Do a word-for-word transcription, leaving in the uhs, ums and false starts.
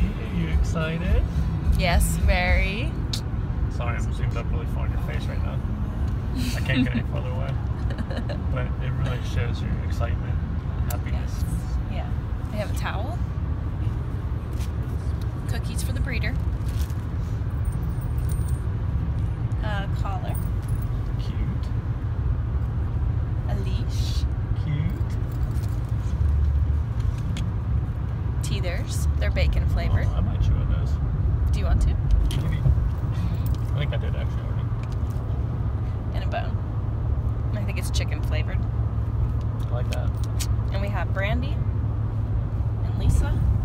Are you excited? Yes, very. Sorry, I'm zoomed up really far in your face right now. I can't get any further away. But it really shows your excitement, happiness. Yes. Yeah. I have a towel. Cookies for the breeder. A collar. Cute. A leash. Cute. Teethers. They're bacon flavored. Oh, I might chew on those. Do you want to? Maybe. I think I did actually already. And a bone. I think it's chicken flavored. I like that. And we have Brandy and Lisa.